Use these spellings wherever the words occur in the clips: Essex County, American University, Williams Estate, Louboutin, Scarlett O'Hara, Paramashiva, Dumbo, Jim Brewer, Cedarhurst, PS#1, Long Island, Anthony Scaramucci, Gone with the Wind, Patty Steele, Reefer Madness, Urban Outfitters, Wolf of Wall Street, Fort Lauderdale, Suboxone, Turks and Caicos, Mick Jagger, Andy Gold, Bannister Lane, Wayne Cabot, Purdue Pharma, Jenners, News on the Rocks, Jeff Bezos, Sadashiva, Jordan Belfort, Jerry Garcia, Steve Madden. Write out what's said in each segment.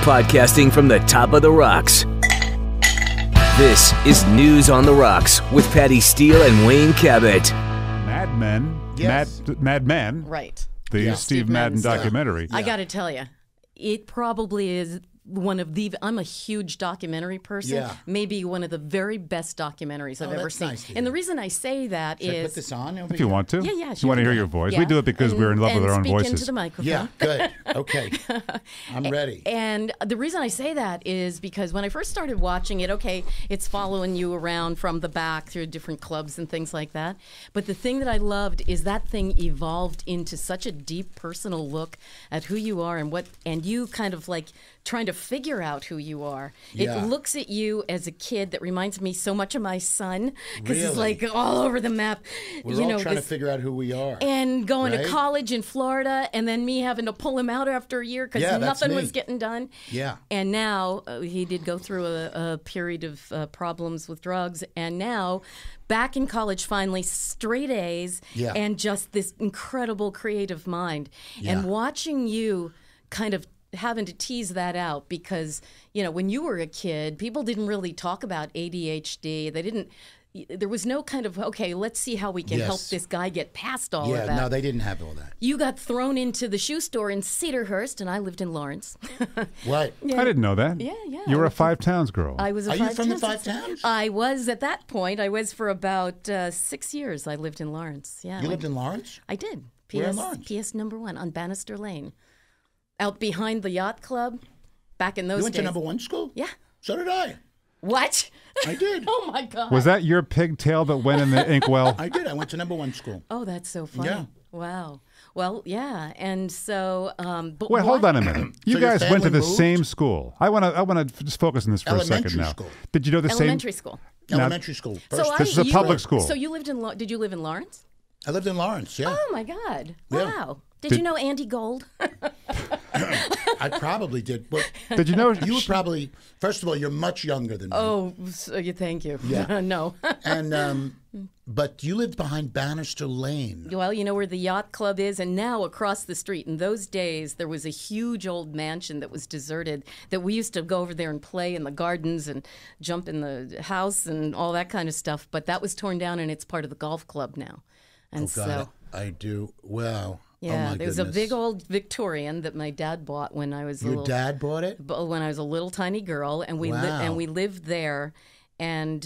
podcasting from the top of the rocks. This is News on the Rocks with Patty Steele and Wayne Cabot. Mad Men. Yes. Mad Men. Right. The Steve Madden documentary. Yeah. I got to tell you, it probably is one of the, I'm a huge documentary person, maybe one of the very best documentaries I've ever seen. Nice, and the reason I say that is... Put this on? If you want to. Yeah, yeah. You want to hear your voice. Yeah. We do it because we're in love with our own voices. And speak into the microphone. Yeah, good. Okay. I'm ready. And the reason I say that is because when I first started watching it, okay, it's following you around from the back through different clubs and things like that. But the thing that I loved is that thing evolved into such a deep personal look at who you are and what, and you kind of like trying to figure out who you are. It looks at you as a kid. That reminds me so much of my son, because it's like all over the map. We're all trying to figure out who we are. And going to college in Florida, and then me having to pull him out after a year because nothing was getting done. Yeah. And now he did go through a period of problems with drugs, and now back in college finally, straight A's, and just this incredible creative mind. Yeah. And watching you kind of having to tease that out, because you know when you were a kid, people didn't really talk about ADHD. They didn't. There was no kind of okay, let's see how we can help this guy get past all of that. Yeah, no, they didn't have all that. You got thrown into the shoe store in Cedarhurst, and I lived in Lawrence. What? Yeah. I didn't know that. Yeah, yeah. You were a Five Towns girl. I was. Are you from the Five Towns? I was at that point. I was for about 6 years. I lived in Lawrence. Yeah. You lived in Lawrence? I did. PS #1 on Bannister Lane. Out behind the yacht club, back in those days. You went to #1 school? Yeah. So did I. What? I did. Oh, my God. Was that your pigtail that went in the inkwell? I did. I went to #1 school. Oh, that's so funny. Yeah. Wow. Well, yeah. And so... but wait, hold on a minute. You guys went to the same school. I want to just focus on this for a second now. School. Did you know the elementary same... Elementary school. Elementary school. This is a public school. So you lived in... Did you live in Lawrence? I lived in Lawrence, yeah. Oh, my God. Yeah. Wow. Did you know Andy Gold? I probably did. But did you know? You were probably, first of all, you're much younger than me. Oh, thank you. Yeah. No. And, but you lived behind Bannister Lane. Well, you know where the yacht club is, and now across the street. In those days, there was a huge old mansion that was deserted that we used to go over there and play in the gardens and jump in the house and all that kind of stuff. But that was torn down, and it's part of the golf club now. And I do. Wow. Yeah, oh there was a big old Victorian that my dad bought when I was Your dad bought it? When I was a little tiny girl, and we lived there, and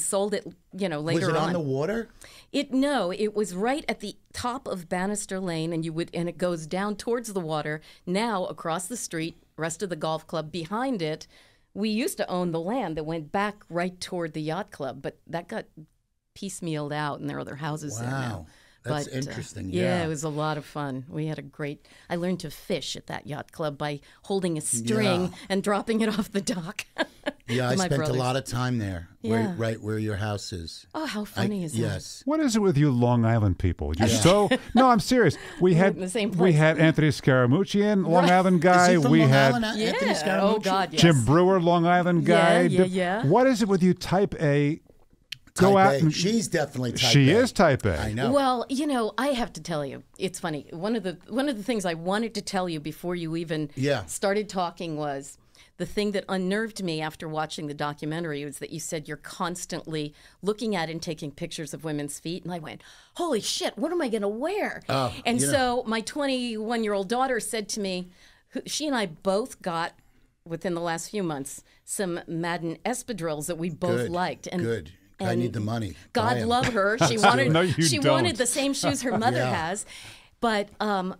sold it, you know, later on. Was it on the water? It was right at the top of Bannister Lane, and it goes down towards the water. Now across the street, rest of the golf club behind it, we used to own the land that went back right toward the yacht club, but that got piecemealed out, and there are other houses there now. That's interesting, yeah, it was a lot of fun. We had a great... I learned to fish at that yacht club by holding a string and dropping it off the dock. Yeah, I spent a lot of time there, right where your house is. Oh, how funny is that? Yes. What is it with you Long Island people? You're so... No, I'm serious. We had Anthony Scaramucci in, Long Island guy. Is he from Long Island? Anthony Scaramucci? Oh, God, yes. Jim Brewer, Long Island guy. Yeah, yeah, yeah. What is it with you type A... Go out. She's definitely type A. She is type A. I know. Well, you know, I have to tell you, it's funny. One of the things I wanted to tell you before you even started talking was the thing that unnerved me after watching the documentary was that you said you're constantly looking at and taking pictures of women's feet, and I went, "Holy shit! What am I going to wear?" And so my 21-year-old daughter said to me, she and I both got, within the last few months, some Madden espadrilles that we both liked. And good. I need the money. God love her. She wanted she wanted the same shoes her mother has. But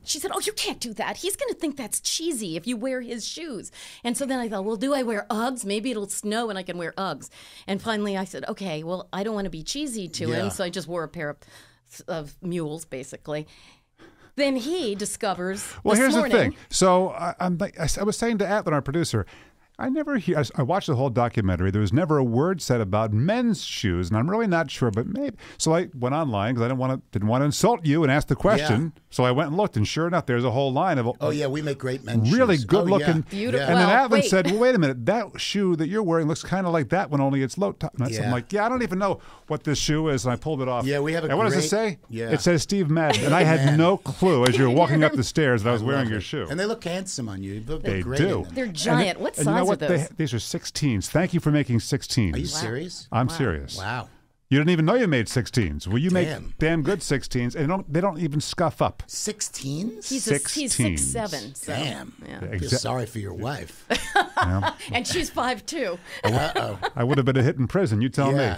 she said, "Oh, you can't do that. He's going to think that's cheesy if you wear his shoes." And so then I thought, well, do I wear Uggs? Maybe it'll snow and I can wear Uggs. And finally I said, okay, well, I don't want to be cheesy to him. So I just wore a pair of mules, basically. Then he discovers this morning. Well, here's the thing. So I was saying to Atlan, our producer, I never hear, I watched the whole documentary. There was never a word said about men's shoes, and I'm really not sure, but maybe. So I went online because I didn't want to insult you and ask the question. Yeah. So I went and looked, and sure enough, there's a whole line of we make great men's shoes. Really good looking. Yeah. Beautiful. And then Avin said, well, wait a minute, that shoe that you're wering looks kind of like that one, only it's low top. And I'm like, yeah, I don't even know what this shoe is, and I pulled it off. Yeah, we have a And what does it say? Yeah. It says Steve Madden, and I had no clue as you were walking up the stairs that I was wearing your shoe. And they look handsome on you. They great do. They're giant. What size? What these are 16s. Thank you for making 16s. Are you serious? I'm serious. Wow. You didn't even know you made 16s. Well, you make damn good 16s, and they don't even scuff up. 16s? He's 6'7". So. Damn. Yeah. I feel sorry for your wife. Yeah. And she's 5'2". Uh-oh. I would have been a hit in prison. You tell me.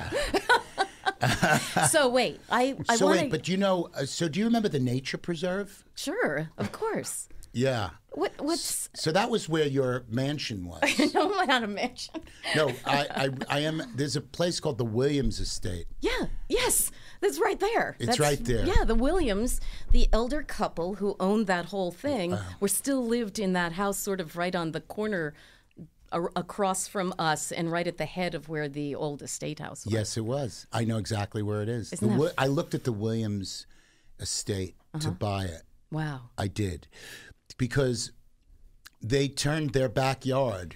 So wait, but you know, so do you remember the nature preserve? Sure, of course. Yeah. What's so that was where your mansion was. No, not a mansion. No, I am. There's a place called the Williams Estate. Yeah. Yes. That's right there. It's right there. Yeah. The Williams, the elder couple who owned that whole thing, were still lived in that house, sort of right on the corner, across from us, and right at the head of where the old estate house was. Yes, it was. I know exactly where it is. I looked at the Williams Estate to buy it. Wow. I did. Because they turned their backyard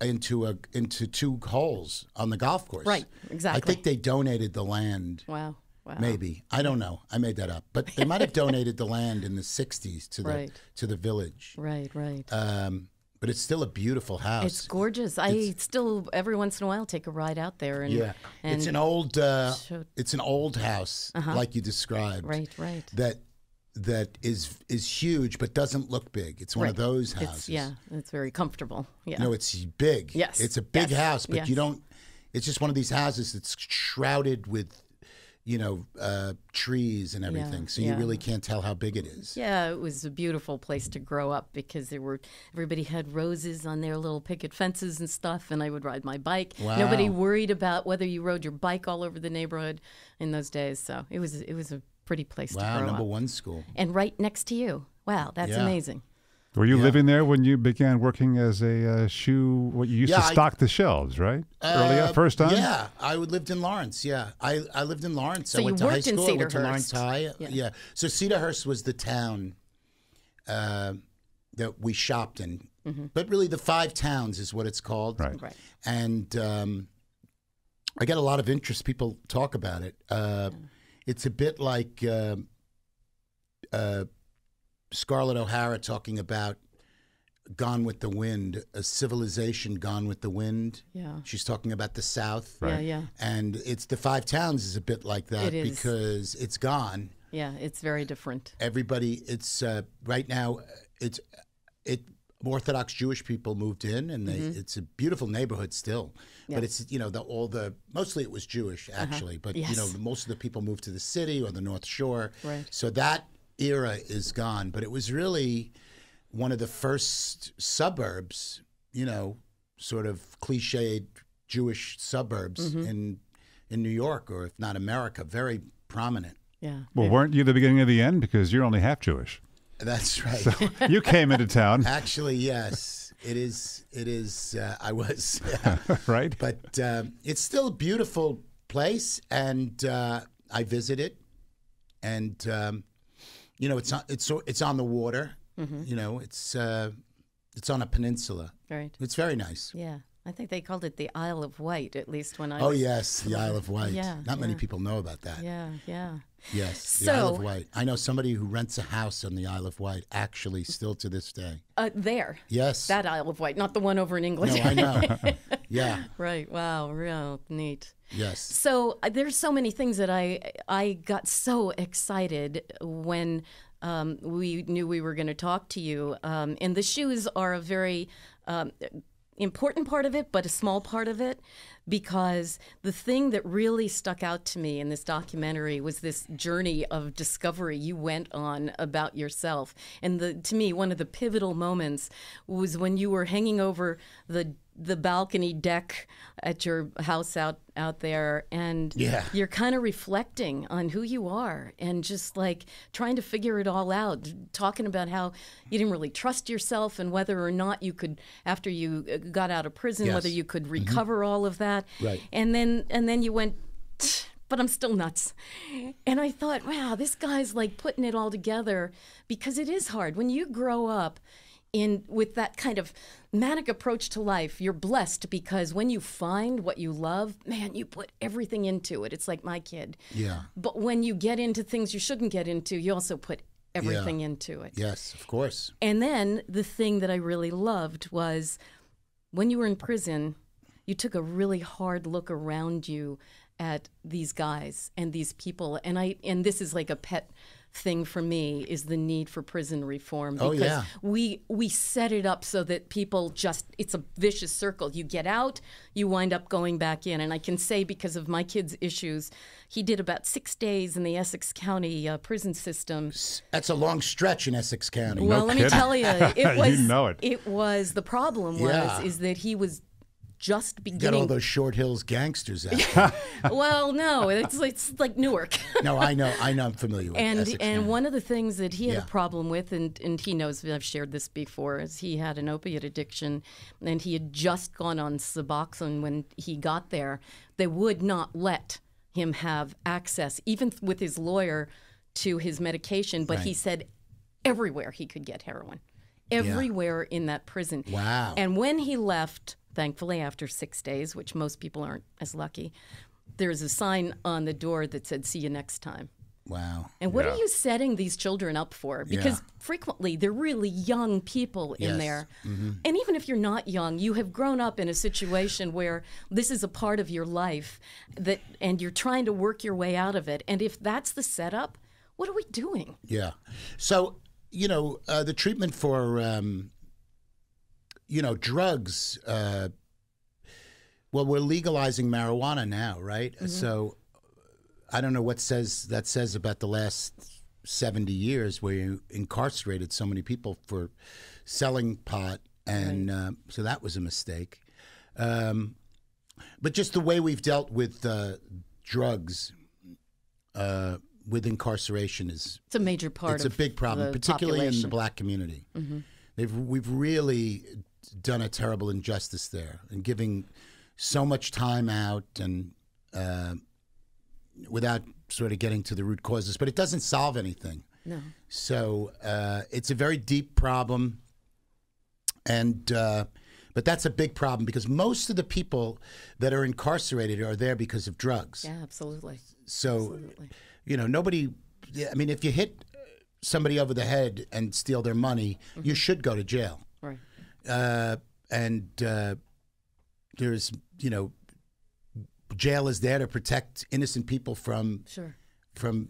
into two holes on the golf course. Right, exactly. I think they donated the land. Wow, wow. Maybe. I don't know. I made that up. But they might have donated the land in the 60s to the village. Right, right. But it's still a beautiful house. It's gorgeous. I still every once in a while take a ride out there. And, and it's an old house like you described. Right, right. That is huge, but doesn't look big. It's one of those houses. It's very comfortable. Yeah. No, it's big. Yes. It's a big house, but you don't. It's just one of these houses that's shrouded with, trees and everything. So you really can't tell how big it is. Yeah, it was a beautiful place to grow up because everybody had roses on their little picket fences and stuff, and I would ride my bike. Wow. Nobody worried about whether you rode your bike all over the neighborhood in those days. So it was a pretty place to grow up. Wow, number one school. And right next to you. Wow, that's amazing. Were you living there when you began working as a shoe? Well, you used to stock the shelves, right? Early first time. Yeah, I lived in Lawrence. Yeah, I lived in Lawrence. So I went to high school. I went to Lawrence High. Yeah. So Cedarhurst was the town that we shopped in, but really the Five Towns is what it's called. Right. Right. And I get a lot of interest. People talk about it. It's a bit like. Scarlett O'Hara talking about Gone with the Wind, a civilization gone with the wind. Yeah. She's talking about the South. Right. Yeah, yeah. And it's the Five Towns is a bit like that because it's gone. Yeah, it's very different. Everybody, it's right now, Orthodox Jewish people moved in, and it's a beautiful neighborhood still. Yeah. But it's mostly it was Jewish actually, but most of the people moved to the city or the North Shore. Right. So that era is gone, but it was really one of the first suburbs, sort of cliched Jewish suburbs in New York, or if not America, very prominent. Yeah. Well, weren't you the beginning of the end? Because you're only half Jewish. That's right. So you came into town. Actually, yes, it is. I was. Right. But it's still a beautiful place, and I visited, and. It's on the water. Mm-hmm. It's on a peninsula. Right. It's very nice. Yeah, I think they called it the Isle of Wight, at least when I. Oh yes, the Isle of Wight. Yeah. Not many people know about that. Yeah, yeah. Yes, the Isle of Wight. I know somebody who rents a house on the Isle of Wight, actually, still to this day. There. Yes. That Isle of Wight, not the one over in England. No, I know. Yeah. Right. Wow. Real neat. Yes. So there's so many things that I got so excited when we knew we were going to talk to you, and the shoes are a very important part of it, but a small part of it, because the thing that really stuck out to me in this documentary was this journey of discovery you went on about yourself. And to me, one of the pivotal moments was when you were hanging over the the balcony deck at your house out there, and you're kind of reflecting on who you are and just like trying to figure it all out, talking about how you didn't really trust yourself and whether or not you could, after you got out of prison, whether you could recover all of that. Right. And then you went, but I'm still nuts. And I thought, wow, this guy's like putting it all together, because it is hard. When you grow up with that kind of manic approach to life, you're blessed, because when you find what you love, man, you put everything into it. It's like my kid. Yeah. But when you get into things you shouldn't get into, you also put everything into it. Yes, of course. And then the thing that I really loved was when you were in prison, you took a really hard look around you at these guys and these people. And this is like a pet thing for me, is the need for prison reform, because we set it up so that people just, it's a vicious circle. You get out, you wind up going back in. And I can say, because of my kid's issues, he did about 6 days in the Essex County prison system. That's a long stretch in Essex County. Well, let me tell you, it was, you know, it was, the problem was is that he was just beginning. Get all those Short Hills gangsters out. Well, no, it's like Newark. No, I know, I'm familiar with Essex County. And one of the things that he had a problem with, and he knows, I've shared this before, is he had an opiate addiction, and he had just gone on Suboxone when he got there. They would not let him have access, even with his lawyer, to his medication, but he said everywhere he could get heroin. Everywhere in that prison. Wow. And when he left, thankfully, after 6 days, which most people aren't as lucky, there's a sign on the door that said, "See you next time." Wow. And what are you setting these children up for? Because frequently they're really young people in there. And even if you're not young, you have grown up in a situation where this is a part of your life, that, and you're trying to work your way out of it. And if that's the setup, what are we doing? Yeah. So, you know, the treatment for you know, drugs, well, we're legalizing marijuana now, right? So I don't know what that says about the last 70 years where you incarcerated so many people for selling pot, and so that was a mistake. But just the way we've dealt with drugs with incarceration is— It's a major part of the population. It's a big problem, particularly in the black community. We've really done a terrible injustice there, and giving so much time out, and without sort of getting to the root causes. But it doesn't solve anything. No. So it's a very deep problem, and but that's a big problem, because most of the people that are incarcerated are there because of drugs. Yeah, absolutely. So you know, nobody— I mean, if you hit somebody over the head and steal their money, you should go to jail. Right. There's, you know, jail is there to protect innocent people from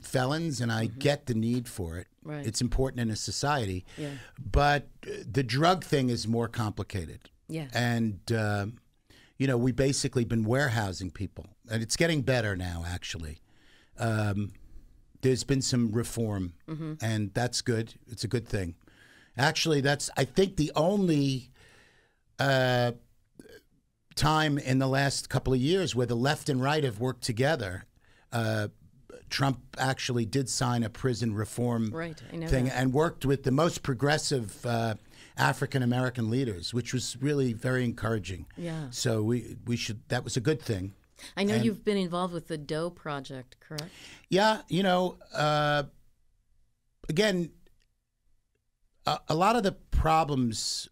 felons, and I get the need for it. Right. It's important in a society. Yeah. But the drug thing is more complicated. Yeah. And you know, we basically been warehousing people, and it's getting better now, actually. There's been some reform, and that's good. It's a good thing. Actually, that's, I think, the only time in the last couple of years where the left and right have worked together. Trump actually did sign a prison reform thing and worked with the most progressive African-American leaders, which was really very encouraging. Yeah. So we should— that was a good thing. I know, and you've been involved with the Doe Project, correct? Yeah, you know, again, a lot of the problems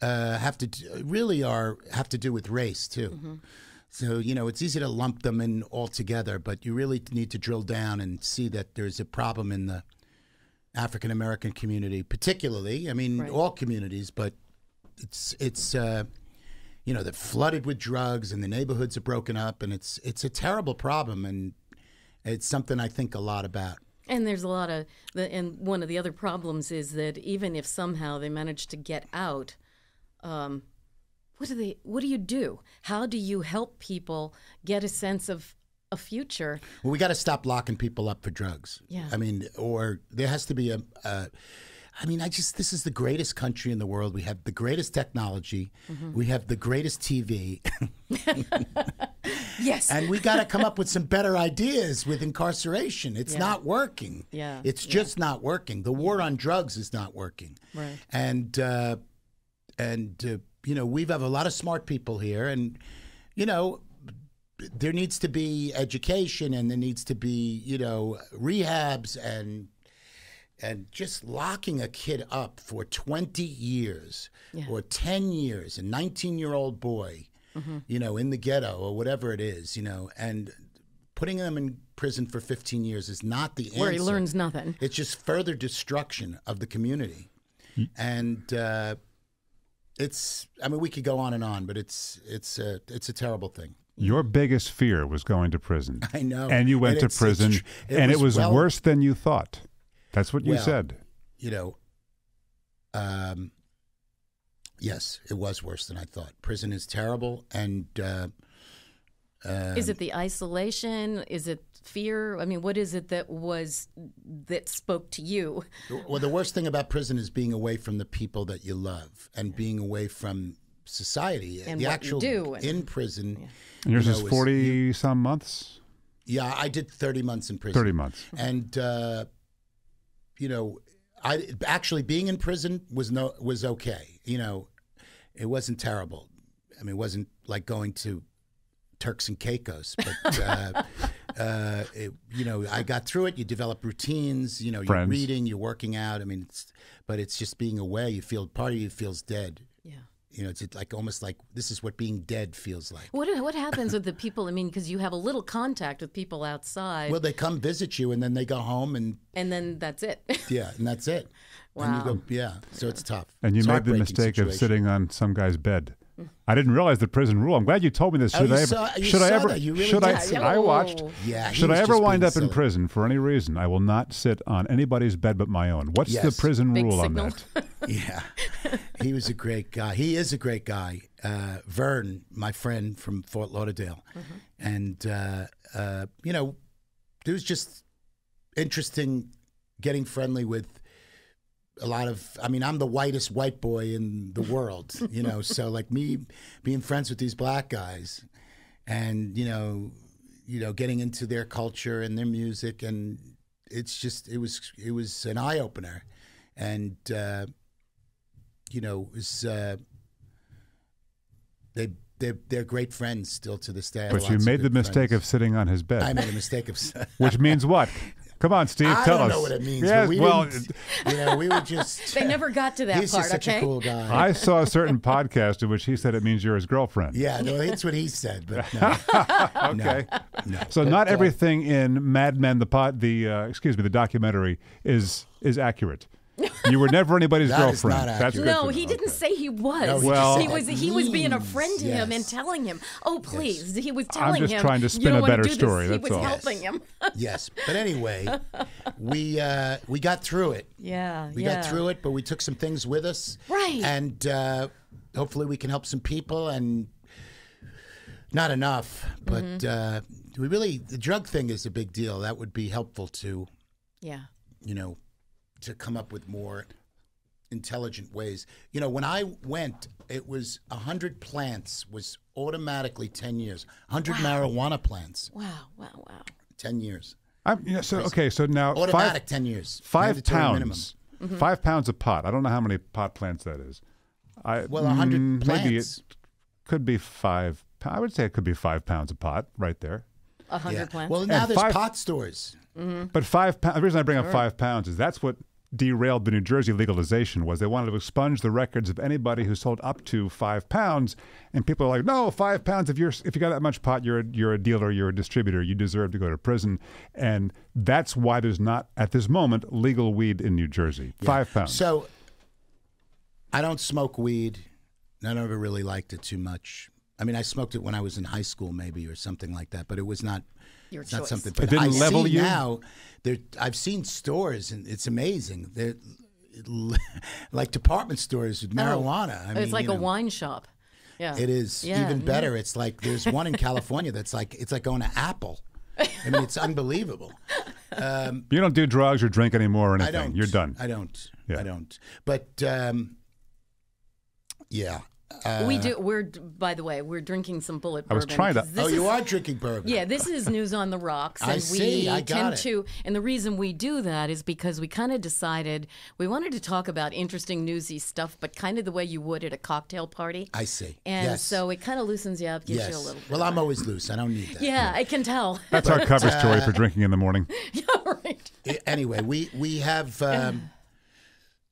have to do with race too. So, you know, it's easy to lump them in all together, but you really need to drill down and see that there's a problem in the African American community, particularly. I mean, all communities, but it's. You know, they're flooded with drugs, and the neighborhoods are broken up, and it's a terrible problem, and it's something I think a lot about. And there's a lot of— and one of the other problems is that even if somehow they manage to get out, what do you do? How do you help people get a sense of a future? Well, we got to stop locking people up for drugs. Yeah. I mean, or there has to be a I mean, I just, this is the greatest country in the world. We have the greatest technology. Mm-hmm. We have the greatest TV. Yes. And we got to come up with some better ideas with incarceration. It's not working. Yeah. It's just not working. The war on drugs is not working. Right. And you know, we have a lot of smart people here, and, you know, there needs to be education, and there needs to be, you know, rehabs, and just locking a kid up for 20 years or 10 years, a 19-year-old boy, you know, in the ghetto or whatever it is, you know, and putting them in prison for 15 years is not the answer. Where he learns nothing. It's just further destruction of the community. And it's, I mean, we could go on and on, but it's a terrible thing. Your biggest fear was going to prison. I know. And you went to prison, and it was worse than you thought. That's what you said. You know, yes, it was worse than I thought. Prison is terrible, and is it the isolation? Is it fear? I mean, what is it that was that spoke to you? Well, the worst thing about prison is being away from the people that you love, and being away from society and the actual do in prison. And yours is 40-some months? Yeah, I did 30 months in prison. 30 months. And, you know, I actually being in prison was okay. You know, it wasn't terrible. I mean, it wasn't like going to Turks and Caicos, but, you know, I got through it. You develop routines, you know, you're friends. Reading, you're working out. I mean, it's, but it's just being away. You feel, part of you feels dead. Yeah. You know, it's like almost like this is what being dead feels like. What happens with the people? I mean, because you have a little contact with people outside. Well, they come visit you, and then they go home, and then that's it. Yeah, and that's it. Wow. And you go, yeah, so it's tough. And you made the mistake of sitting on some guy's bed. I didn't realize the prison rule. I'm glad you told me this. Should I ever wind up in prison for any reason, I will not sit on anybody's bed but my own. What's the prison rule on that? Yeah, he was a great guy. He is a great guy. Vern, my friend from Fort Lauderdale, and you know, it was just interesting getting friendly with. A lot of, I mean, I'm the whitest white boy in the world, you know, so like me being friends with these black guys and, you know, getting into their culture and their music, and it's just, it was an eye opener. And, you know, it was, they're great friends still to this day. But you made the mistake of sitting on his bed. I made a mistake of, which means what? Come on, Steve, tell us. I don't know what it means. Yeah, we were just... They never got to that part, okay? He's just such a cool guy. I saw a certain podcast in which he said it means you're his girlfriend. Yeah, no, that's what he said, but no. Okay. No. So not everything in Mad Men, the documentary, is accurate. You were never anybody's girlfriend. Is not That's no, he didn't say he was. No, well, he was being a friend to him and telling him, "Oh, please." Yes. He was telling him. I'm just trying to spin a better story. That's all. He was helping him. Yes, but anyway, we got through it. Yeah, we got through it, but we took some things with us. Right. And hopefully, we can help some people. And not enough, but we really the drug thing is a big deal. That would be helpful to. Yeah. You know. To come up with more intelligent ways. You know, when I went, it was 100 plants was automatically 10 years. 100 marijuana plants. Wow, wow, wow. 10 years. Yeah, so, okay, so now automatic 10 years. 5 pounds. Mm-hmm. 5 pounds of pot. I don't know how many pot plants that is. Well, 100 plants. Maybe it could be 5. I would say it could be 5 pounds of pot right there. 100 plants. Well, now there's pot stores. Mm-hmm. But 5 pounds. The reason I bring up 5 pounds is that's what derailed the New Jersey legalization. Was they wanted to expunge the records of anybody who sold up to 5 pounds, and people are like, "No, 5 pounds. If you got that much pot, you're a dealer, you're a distributor, you deserve to go to prison." And that's why there's not at this moment legal weed in New Jersey. Yeah. 5 pounds. So I don't smoke weed. I never really liked it too much. I mean, I smoked it when I was in high school, maybe, or something like that. But it was not. It's not something, but I see you? Now, I've seen stores, and it's amazing. They're like department stores with marijuana. I mean, it's like a wine shop. Yeah, it is even better. Yeah. It's like there's one in California that's like it's like going to Apple. I mean, it's unbelievable. You don't do drugs or drink anymore or anything. I don't. You're done. I don't. Yeah. I don't. But yeah. We do. We're, by the way, we're drinking some bullet bourbon. I was trying to. Oh, you are drinking bourbon. Yeah, this is News on the Rocks. And I see. We I got tend it. To, and the reason we do that is because we kind of decided we wanted to talk about interesting newsy stuff, but kind of the way you would at a cocktail party. I see. And yes. So it kind of loosens you up, gives yes. you a little. Well, I'm always loose. I don't need that. Yeah, no. I can tell. That's our cover story for drinking in the morning. Yeah, right. Anyway, we have.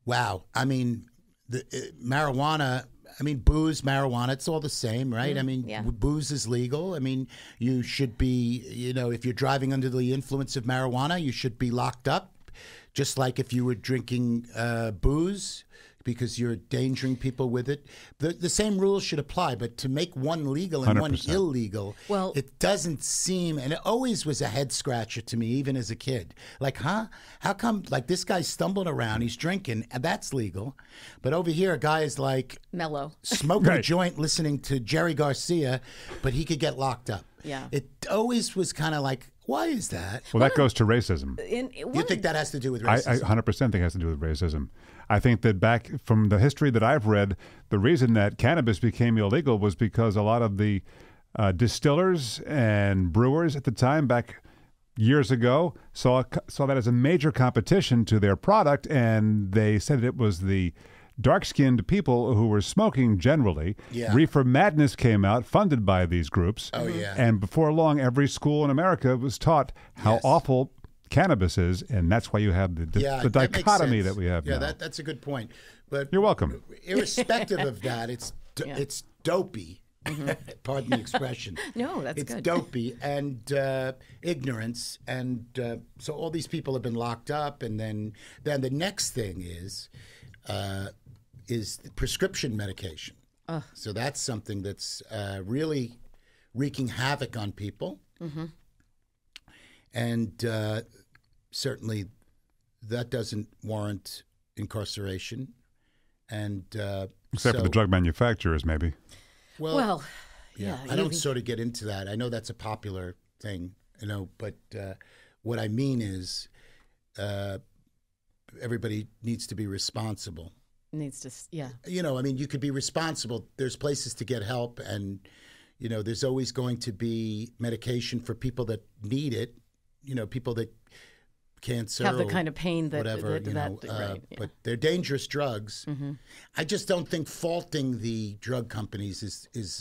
Wow, I mean, the marijuana. I mean, booze, marijuana, it's all the same, right? I mean, yeah. Booze is legal. I mean, you should be, you know, if you're driving under the influence of marijuana, you should be locked up, just like if you were drinking booze, because you're endangering people with it. The same rules should apply, but to make one legal and 100%. One illegal, well, it doesn't seem, and it always was a head scratcher to me, even as a kid. Like, huh? How come, like, this guy stumbled around, he's drinking, and that's legal, but over here a guy is like mellow, smoking right. a joint, listening to Jerry Garcia, but he could get locked up. Yeah. It always was kind of like, why is that? Well, that goes to racism. You think that has to do with racism? I 100% think it has to do with racism. I think that back from the history that I've read, the reason that cannabis became illegal was because a lot of the distillers and brewers at the time, back years ago, saw that as a major competition to their product, and they said it was the dark-skinned people who were smoking generally. Yeah. Reefer Madness came out, funded by these groups. Oh, yeah. And before long, every school in America was taught how yes. awful cannabis is, and that's why you have the dichotomy that we have. Yeah, now. That's a good point. But you're welcome. Irrespective of that, it's dopey. Mm-hmm. Pardon the expression. No, that's good. It's dopey and ignorance, and so all these people have been locked up, and then the next thing is prescription medication. So that's something that's really wreaking havoc on people, mm-hmm. and. Certainly, that doesn't warrant incarceration, and except for the drug manufacturers, maybe. Well, yeah. I don't sort of get into that. I know that's a popular thing, you know. But what I mean is, everybody needs to be responsible. Needs to, yeah. You know, I mean, you could be responsible. There's places to get help, and you know, there's always going to be medication for people that need it. You know, people that. Cancer have the kind of pain that whatever that, you know, that, right, yeah. But they're dangerous drugs. Mm-hmm. I just don't think faulting the drug companies is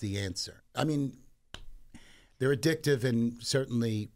the answer. I mean, they're addictive, and certainly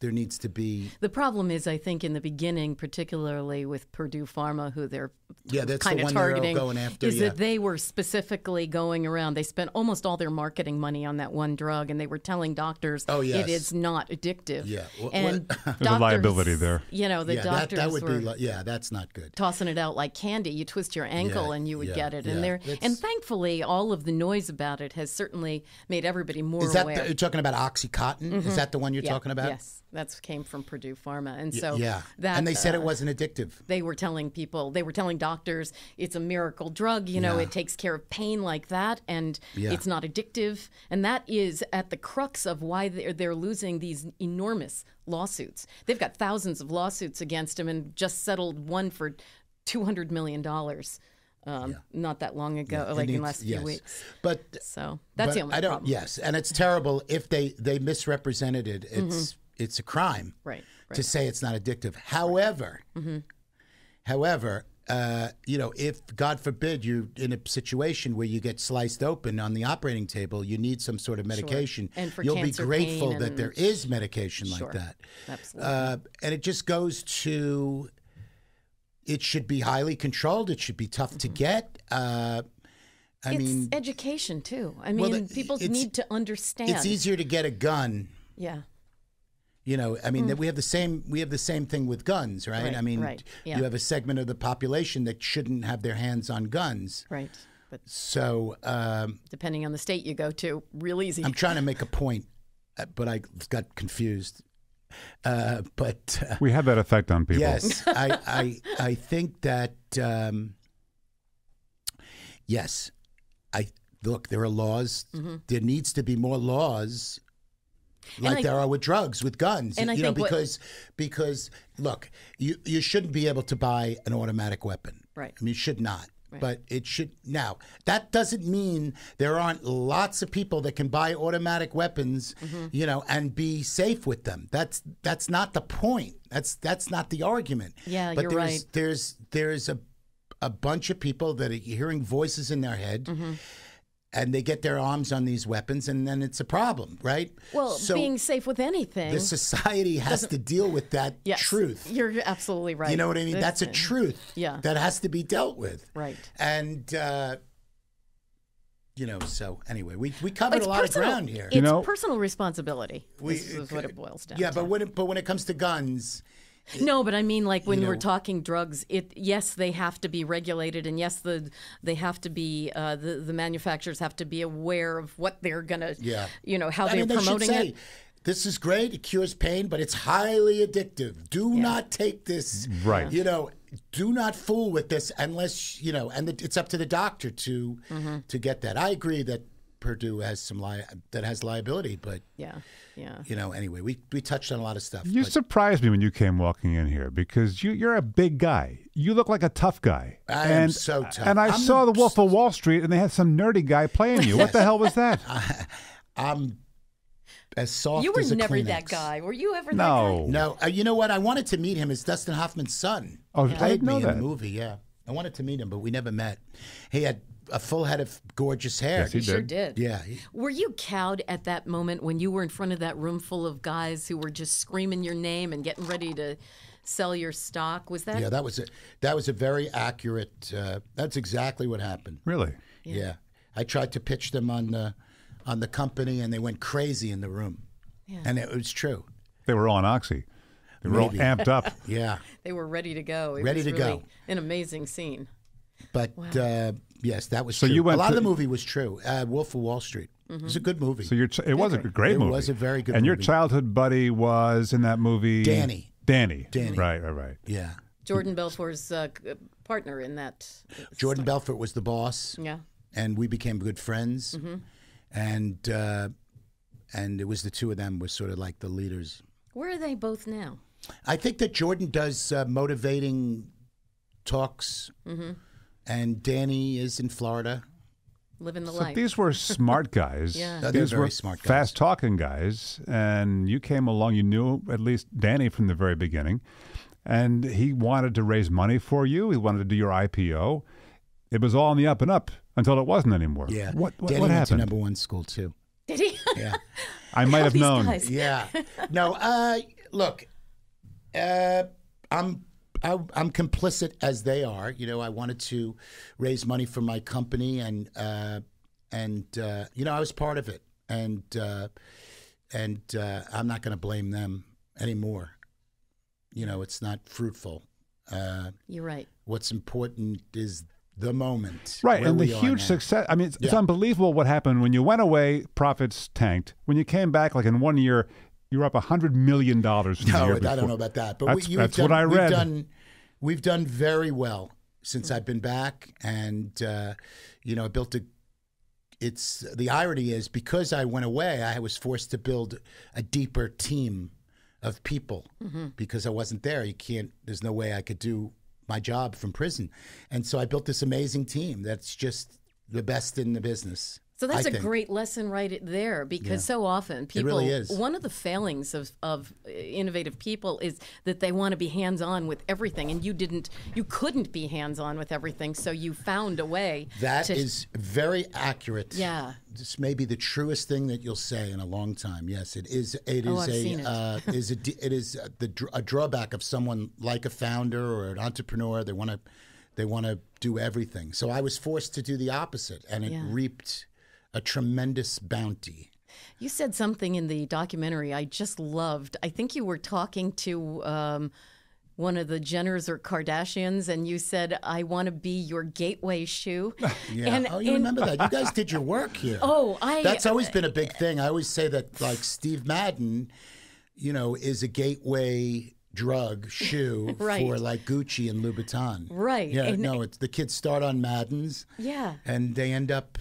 there needs to be. The problem is, I think, in the beginning, particularly with Purdue Pharma, who they're that's kind of targeting, going after, is that they were specifically going around. They spent almost all their marketing money on that one drug, and they were telling doctors, "Oh, yes. It is not addictive." Yeah, and doctors, there's a liability there. You know, the doctors that would were be that's not good. Tossing it out like candy. You twist your ankle, and you would get it. Yeah. And thankfully, all of the noise about it has certainly made everybody more aware. You're talking about OxyContin? Mm-hmm. Is that the one you're talking about? Yes. That came from Purdue Pharma, and so that, and they said it wasn't addictive. They were telling people, they were telling doctors, it's a miracle drug. You know, it takes care of pain like that, and it's not addictive. And that is at the crux of why they're losing these enormous lawsuits. They've got thousands of lawsuits against them, and just settled one for $200 million. Not that long ago, like in the last few weeks. But so that's the only problem. Yes, and it's terrible if they misrepresented it. It's It's a crime to say it's not addictive. However, you know, if, God forbid, you're in a situation where you get sliced open on the operating table, you need some sort of medication, and for you'll be grateful that there is medication like that. Absolutely. And it just goes to, it should be highly controlled. It should be tough to get. I mean, education, too. I mean, people need to understand. It's easier to get a gun. Yeah. You know, I mean, we have the same thing with guns, right? I mean, you have a segment of the population that shouldn't have their hands on guns. Right. But so depending on the state you go to, real easy. I'm trying to make a point, but I got confused. But we have that effect on people. Yes, I think that look, there are laws. There needs to be more laws Like there are with drugs, with guns, and because look, you shouldn't be able to buy an automatic weapon. Right. I mean, you should not. Right. But it should now. That doesn't mean there aren't lots of people that can buy automatic weapons, you know, and be safe with them. That's not the point. That's not the argument. Yeah, but you're right. There's a bunch of people that are hearing voices in their head. And they get their arms on these weapons, and then it's a problem, right? Well, so being safe with anything. The society has to deal with that truth. You're absolutely right. You know what I mean? That's a truth that has to be dealt with. Right. And, you know, so anyway, we covered a lot of ground here. It's personal responsibility. This is what it boils down to. Yeah, but when it comes to guns... No, but I mean, like when we're talking drugs, yes, they have to be regulated, and yes, they have to be the manufacturers have to be aware of what they're gonna, you know, how they're promoting it. This is great; it cures pain, but it's highly addictive. Do not take this, right? You know, do not fool with this unless you know. And it's up to the doctor to get that. I agree that Purdue has some liability, but you know, anyway, we touched on a lot of stuff. You surprised me when you came walking in here because you're a big guy. You look like a tough guy. I am so tough. And I saw the Wolf of Wall Street, and they had some nerdy guy playing you. What the hell was that? I'm as soft. You were as a never Kleenex. That guy. Were you ever? No, that guy? No. You know what? I wanted to meet him. It's Dustin Hoffman's son. Oh, yeah. I didn't know that. He played me in the movie. Yeah, I wanted to meet him, but we never met. He had a full head of gorgeous hair. Yes, he sure did. Yeah. Were you cowed at that moment when you were in front of that room full of guys who were just screaming your name and getting ready to sell your stock? Was that? Yeah, that was a very accurate. That's exactly what happened. Really? Yeah. I tried to pitch them on the company, and they went crazy in the room. Yeah. And it was true. They were all on Oxy. They were all amped up. Yeah. They were ready to go. It was really an amazing scene. But yes, that was true. A lot of the movie was true. Wolf of Wall Street. It was a good movie. So it was a great movie. It was a very good movie. And your childhood buddy was in that movie? Danny. Danny. Right. Yeah. Jordan Belfort's partner in that. Jordan Belfort was the boss. Yeah. And we became good friends. And it was the two of them were sort of like the leaders. Where are they both now? I think that Jordan does motivating talks. And Danny is in Florida. Living the life. These were smart guys. These were smart guys. Fast-talking guys. And you came along. You knew at least Danny from the very beginning. And he wanted to raise money for you. He wanted to do your IPO. It was all on the up and up until it wasn't anymore. Yeah. What happened? Danny went to #1 school, too. Did he? Yeah. I might have known. Guys. Yeah. No, look, I'm complicit as they are. You know, I wanted to raise money for my company, and you know, I was part of it, and I'm not going to blame them anymore. You know, it's not fruitful. You're right. What's important is the moment, right? And the huge success. I mean, it's unbelievable what happened when you went away. Profits tanked. When you came back, like in 1 year. You're up $100 million. No, I don't know about that, but that's what I read. We've done very well since I've been back, and you know, I built a. It's the irony is because I went away, I was forced to build a deeper team of people because I wasn't there. You can't. There's no way I could do my job from prison, and so I built this amazing team that's just the best in the business. So that's a great lesson right there, because so often people, it really is. One of the failings of innovative people is that they want to be hands-on with everything, and you couldn't be hands-on with everything, so you found a way. That is very accurate. Yeah. This may be the truest thing that you'll say in a long time. Yes, it is. It is a drawback of someone like a founder or an entrepreneur. They want to do everything. So I was forced to do the opposite, and it reaped a tremendous bounty. You said something in the documentary I just loved. I think you were talking to one of the Jenners or Kardashians, and you said, I want to be your gateway shoe. And, you remember that. You guys did your work here. That's always been a big thing. I always say that, like, Steve Madden, you know, is a gateway drug shoe for like Gucci and Louboutin. Right. Yeah, and the kids start on Maddens. Yeah. And they end up...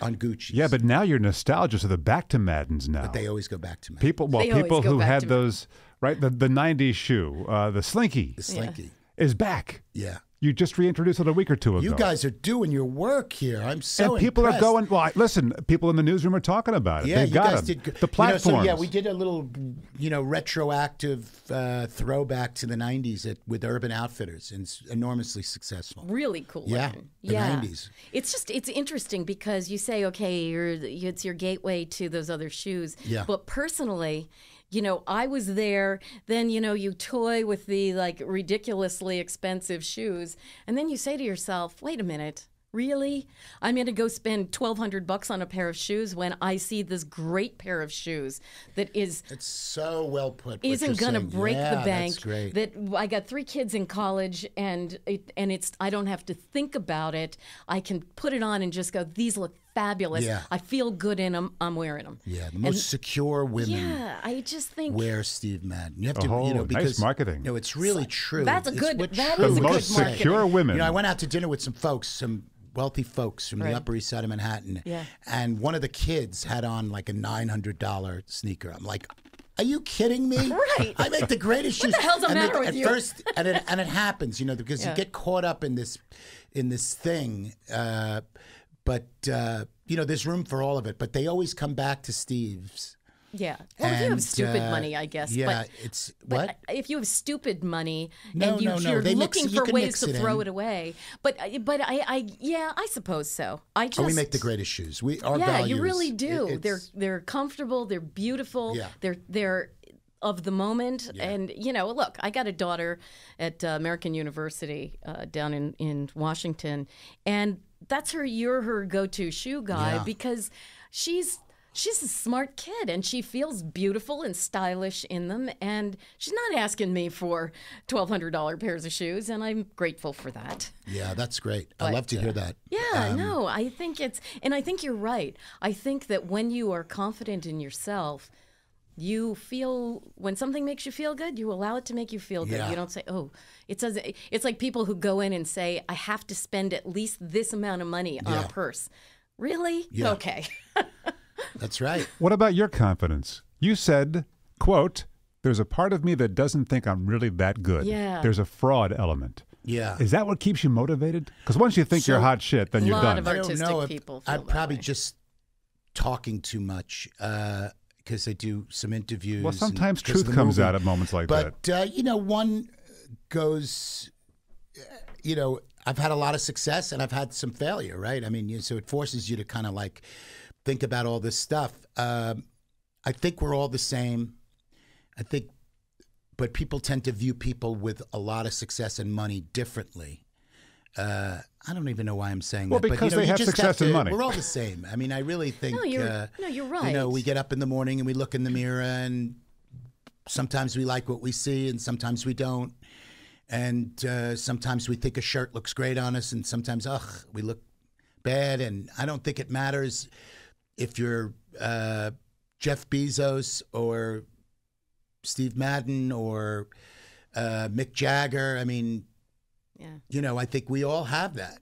on Gucci. Yeah, but now you're nostalgic, so they're back to Maddens now. But they always go back to Maddens. People, well, people who had those, right? The '90s shoe, the Slinky. The Slinky is back. Yeah. You just reintroduced it a week or two ago. You guys are doing your work here. I'm so impressed. And people are going, well, listen, people in the newsroom are talking about it. Yeah, you guys did good. The platforms. You know, so, yeah, we did a little, you know, retroactive throwback to the 90s with Urban Outfitters, and it's enormously successful. Really cool. Yeah, the 90s. It's just, it's interesting because you say, okay, it's your gateway to those other shoes. Yeah. But personally, you know, I was there, then, you know, you toy with the, like, ridiculously expensive shoes, and then you say to yourself, wait a minute, really? I'm going to go spend $1,200 on a pair of shoes when I see this great pair of shoes that is... It's so well put. Isn't going to break the bank. That's great. That I got 3 kids in college, and it's, I don't have to think about it. I can put it on and just go, these look fabulous. Yeah. I feel good in them. I'm wearing them. Yeah, the most secure women. Yeah, I just think wear Steve Madden. You have to, you know, because nice marketing. No, it's really true. That's a good. That is a good most secure women. You know, I went out to dinner with some folks, some wealthy folks from the Upper East Side of Manhattan. Yeah. And one of the kids had on like a $900 sneaker. I'm like, are you kidding me? Right. I make the greatest shoes. What the hell's the matter with you? At first, and it happens, you know, because you get caught up in this thing. But you know, there's room for all of it. But they always come back to Steve's. Yeah. Well, if you have stupid money, I guess. Yeah, but, it's what? But if you have stupid money and you're looking for ways to throw it away. But I suppose so. I just we make the greatest shoes. We are values, you really do. They're comfortable. They're beautiful. Yeah. They're of the moment. Yeah. And, you know, look, I got a daughter at American University down in Washington, and that's her. You're her go-to shoe guy because she's a smart kid and she feels beautiful and stylish in them. And she's not asking me for $1,200 pairs of shoes, and I'm grateful for that. Yeah, that's great. But I love to hear that. Yeah, no, I think it's, and I think you're right. I think that when you are confident in yourself, you feel, when something makes you feel good, you allow it to make you feel good. You don't say, oh, it's like people who go in and say, I have to spend at least this amount of money on a purse. Really? Yeah. Okay. That's right. What about your confidence? You said, quote, there's a part of me that doesn't think I'm really that good. Yeah. There's a fraud element. Yeah. Is that what keeps you motivated? Because once you think you're hot shit, then you're done. A lot of artistic people feel that way. I'm probably just talking too much. Because I do some interviews. Well, sometimes truth comes out at moments like that. But, you know, one goes, you know, I've had a lot of success and I've had some failure, right? I mean, so it forces you to kind of like think about all this stuff. I think we're all the same. I think, but people tend to view people with a lot of success and money differently. I don't even know why I'm saying that. Well, because but, you know, they have success and money. We're all the same. I mean, I really think... no, you're right. You know, we get up in the morning and we look in the mirror and sometimes we like what we see and sometimes we don't. And sometimes we think a shirt looks great on us and sometimes, ugh, we look bad. And I don't think it matters if you're Jeff Bezos or Steve Madden or Mick Jagger. I mean... Yeah. You know, I think we all have that.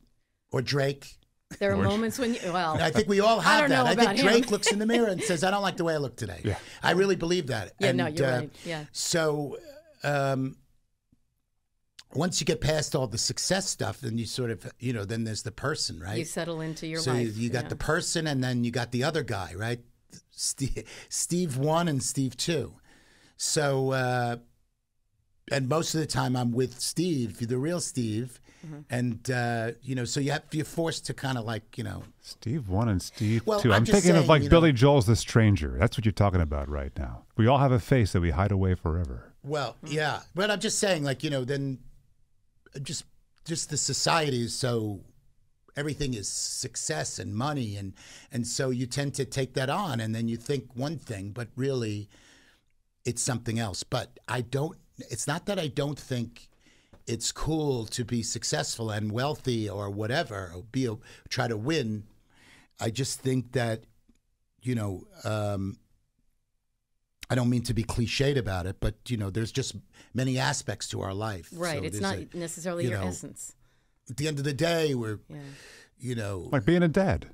Or Drake. There are moments when you, well. I think we all have that. I think Drake looks in the mirror and says, I don't like the way I look today. Yeah. I really believe that. Yeah, and, no, you're right. Yeah. So once you get past all the success stuff, then you sort of, you know, then there's the person, right? You settle into your life. So you got the person and then you got the other guy, right? Steve 1 and Steve 2. So, and most of the time I'm with Steve, the real Steve. Mm-hmm. And, you know, so you're forced to kind of like, you know. Steve 1 and Steve 2. I'm thinking of like Billy Joel's The Stranger. That's what you're talking about right now. We all have a face that we hide away forever. Well, yeah. But I'm just saying like, you know, then just the society is so, everything is success and money. And so you tend to take that on and then you think one thing, but really it's something else. But it's not that I don't think it's cool to be successful and wealthy or whatever, or try to win. I just think that, you know, I don't mean to be cliched about it, but, you know, there's just many aspects to our life. Right. So it's not necessarily your essence. At the end of the day, we're, you know. Like being a dad.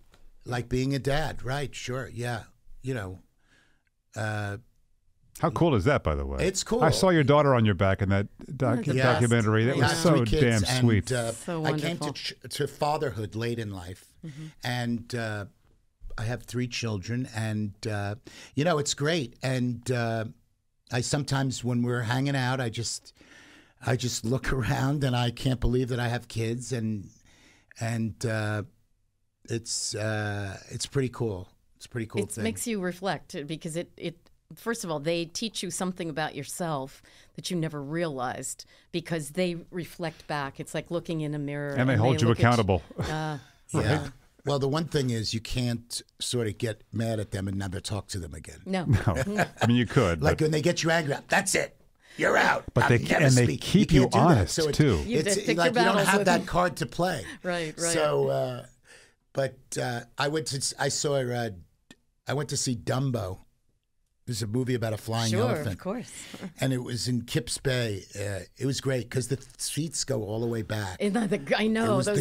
Like being a dad, right? Sure, yeah. You know. How cool is that, by the way? It's cool. I saw your daughter on your back in that documentary. That was so damn sweet. And, so I came to fatherhood late in life, and I have 3 children. And you know, it's great. And I sometimes, when we're hanging out, I just look around, and I can't believe that I have kids. And it's pretty cool. It's a pretty cool thing. It makes you reflect, because first of all, they teach you something about yourself that you never realized, because they reflect back. It's like looking in a mirror. And they hold you accountable. Yeah. Right? Well, the one thing is, you can't sort of get mad at them and never talk to them again. No. I mean, you could. Like when they get you angry, that's it. You're out. But they keep you honest, so too. It's like you don't have that card to play. Right, right. So, I went to see Dumbo. It was a movie about a flying elephant. Sure, of course. And it was in Kips Bay. It was great, because the seats go all the way back. I know. It was I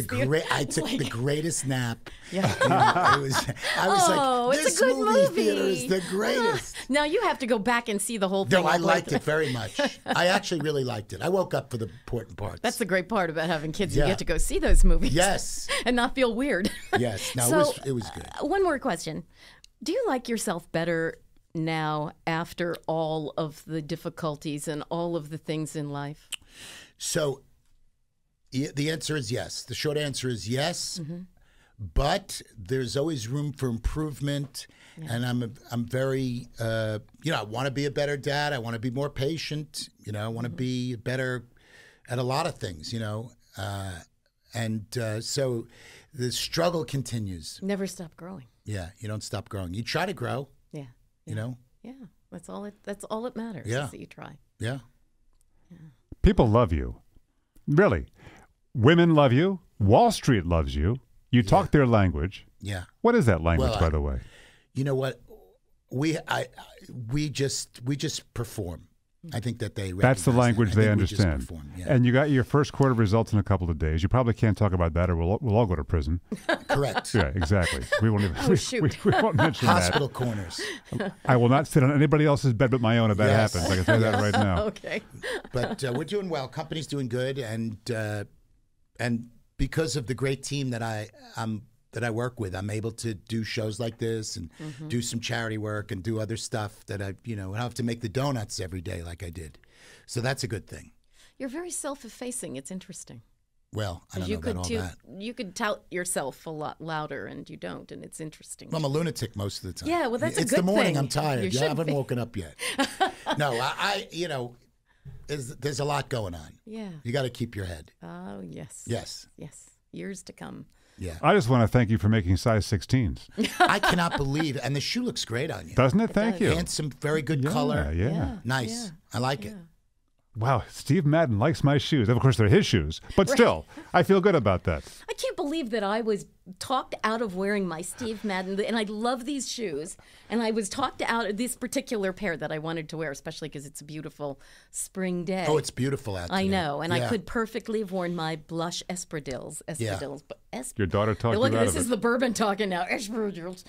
took the greatest nap. Yeah. You know, I was like, this movie theater is the greatest. Now you have to go back and see the whole thing. No, I liked it very much. I actually really liked it. I woke up for the important parts. That's the great part about having kids. Yeah. You get to go see those movies. Yes. And not feel weird. Yes. No, so, it was good. One more question. Do you like yourself better now, after all of the difficulties and all of the things in life? So the answer is yes. The short answer is yes, but there's always room for improvement. Yeah. And I'm very, you know, I want to be a better dad. I want to be more patient. You know, I want to be better at a lot of things, you know. So the struggle continues. Never stop growing. Yeah, you don't stop growing. You try to grow. You know? Yeah, that's all it matters, is that you try. Yeah. People love you. Really. Women love you. Wall Street loves you. You talk their language. Yeah. What is that language, by the way? You know what? We just perform. I think that they recognize. That's the language they understand. And you got your first quarter results in a couple of days. You probably can't talk about that, or we'll all go to prison. Correct. Yeah, exactly. We won't even. We won't mention hospital that. Corners. I will not sit on anybody else's bed but my own if that happens. I can say that right now. Okay. But we're doing well. Company's doing good, and because of the great team that I work with, I'm able to do shows like this and do some charity work and do other stuff that I don't have to make the donuts every day like I did. So that's a good thing. You're very self-effacing. It's interesting. Well, I don't know about all that. You could tout yourself a lot louder, and you don't, and it's interesting. Well, I'm a lunatic most of the time. Yeah, well, that's a good thing. It's the morning. I'm tired. I haven't woken up yet. No, there's a lot going on. Yeah. You got to keep your head. Oh, yes. Yes. Yes. Years to come. Yeah. I just want to thank you for making size 16s. I cannot believe, and the shoe looks great on you. Doesn't it? Thank you. Handsome, very good color. Yeah. Nice. Yeah. I like it. Wow, Steve Madden likes my shoes. Of course, they're his shoes, but still, I feel good about that. I can't believe that I was talked out of wearing my Steve Madden, and I love these shoes, and I was talked out of this particular pair that I wanted to wear, especially because it's a beautiful spring day. Oh, it's beautiful out there. I know, and I could perfectly have worn my blush espadrilles. Your daughter talked you out of it. Look, this is the bourbon talking now, espadrilles.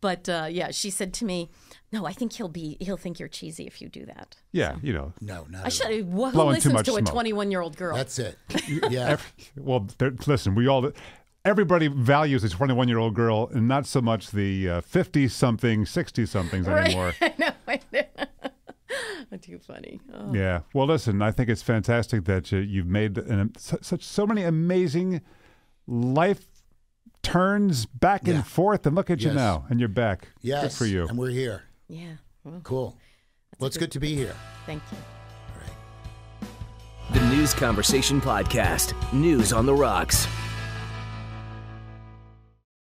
But yeah, she said to me, no, I think he'll think you're cheesy if you do that. Yeah, so. You know. No, not at all. Who listens to a 21-year-old girl? That's it. Yeah. Listen, we all... Everybody values a 21-year-old girl, and not so much the 50-something, 60-somethings anymore. No, I know. Too funny. Oh. Yeah. Well, listen, I think it's fantastic that you've made so many amazing life turns back and forth. And look at you now, and you're back. Yes. Good for you. And we're here. Yeah. Well, cool. Well, it's good to be here. Thank you. All right. The News Conversation Podcast. News on the Rocks.